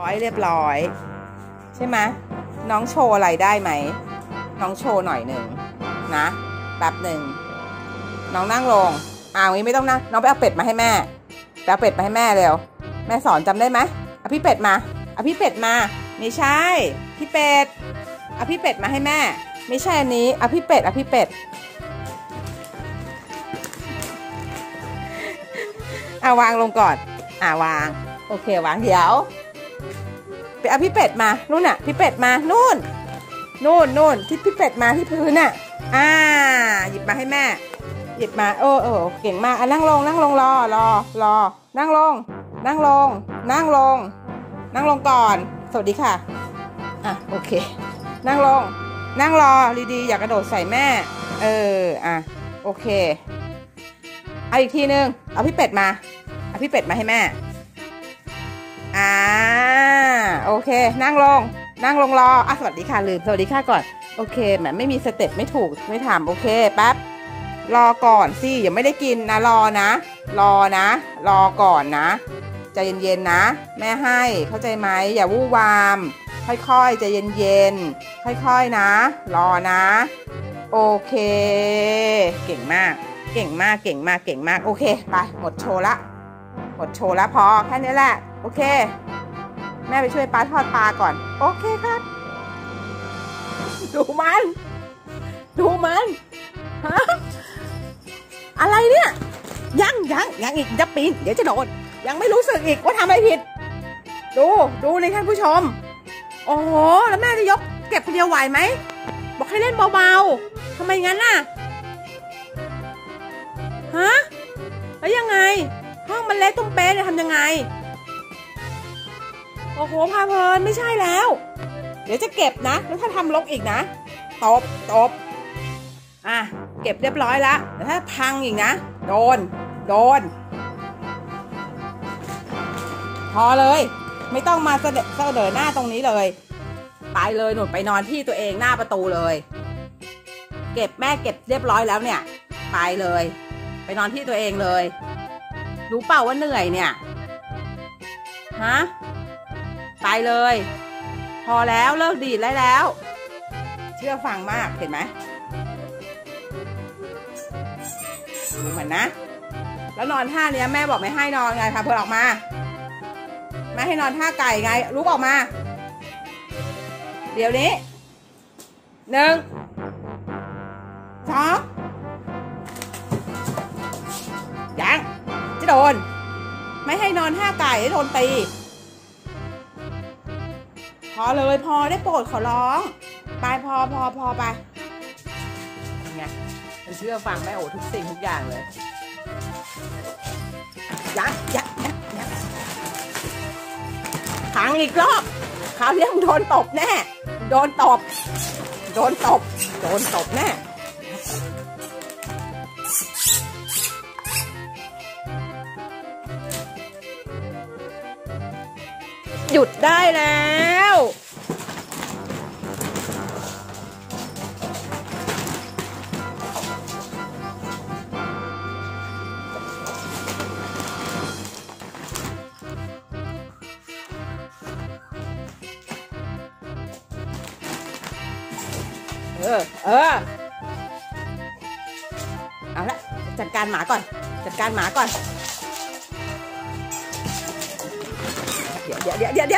ร้อยเรียบร้อยใช่ไหมน้องโชว์อะไรได้ไหมน้องโชว์หน่อยหนึ่งนะแบบหนึ่งน้องนั่งลงอย่างนี้ไม่ต้องนะน้องไปเอาเป็ดมาให้แม่ไปเอาเป็ดมาให้แม่เร็วแม่สอนจำได้ไหมเอาพี่เป็ดมาเอาพี่เป็ดมาไม่ใช่พี่เป็ดเอาพี่เป็ดมาให้แม่ไม่ใช่อันนี้เอาพี่เป็ดเอาพี่เป็ดเอาวางลงก่อนวางโอเควางเดี๋ยวไปเอาพี่เป็ดมานู่นน่ะพี่เป็ดมานู่นที่พี่เป็ดมาที่พื้นน่ะหยิบมาให้แม่หยิบมาเออเก่งมากนั่งลงนั่งลงรอนั่งลงนั่งลงก่อนสวัสดีค่ะโอเคนั่งลงนั่งรอดีๆอย่ากระโดดใส่แม่โอเคเอาอีกทีนึงเอาพี่เป็ดมาเอาพี่เป็ดมาให้แม่โอเคนั่งลงรอสวัสดีค่ะลืมสวัสดีค่ะก่อนโอเคแหมไม่มีสเต็ปไม่ถูกไม่ถามโอเคแป๊บรอก่อนสิอย่าไม่ได้กินนะรอก่อนนะใจเย็นๆนะแม่ให้เข้าใจไหมอย่าวู่วามค่อยๆใจเย็นๆค่อยๆนะรอนะโอเคเก่งมากโอเคไปหมดโชว์ละพอแค่นี้แหละโอเคแม่ไปช่วยป้าทอดปลาก่อนโอเคครับดูมันฮะอะไรเนี่ยยังอีกจะปีนเดี๋ยวจะโดนยังไม่รู้สึกอีกว่าทำอะไรผิดดูเลยท่านผู้ชมโอ้โหแล้วแม่จะยกเก็บคนเดียวไหวไหมบอกให้เล่นเบาๆทำไมงั้นน่ะฮะแล้วยังไงห้องมันเละตุ้มเป๊ะเลยทำยังไงโอ้โหพาเพลินไม่ใช่แล้วเดี๋ยวจะเก็บนะแล้วถ้าทำลกอีกนะตบเก็บเรียบร้อยแล้วแต่ถ้าพังอีกนะโดนพอเลยไม่ต้องมาเสด็จหน้าตรงนี้เลยไปเลยหนุนไปนอนที่ตัวเองหน้าประตูเลยเก็บแม่เก็บเรียบร้อยแล้วเนี่ยไปเลยไปนอนที่ตัวเองเลยรู้เปล่าว่าเหนื่อยเนี่ยฮะไปเลยพอแล้วเลิกดีดได้แล้วเชื่อฟังมากเห็นไหมเหมือนนะแล้วนอนท่าเนี้ยแม่บอกไม่ให้นอนไงพาเพลินออกมาแม่ให้นอนท่าไก่ไงลุกออกมาเดี๋ยวนี้1 2ยังจะโดนไม่ให้นอนท่าไก่จะโดนตีพอเลยพอได้โปรดขอร้องไปพอไปไงเป็นเชื่อฟังแม่โอทุกสิ่งทุกอย่างเลยยัดขังอีกรอบคราวนี้มึงโดนตบแน่โดนตบแน่หยุดได้แล้วเอาละจัดการหมาก่อนเดี๋ยว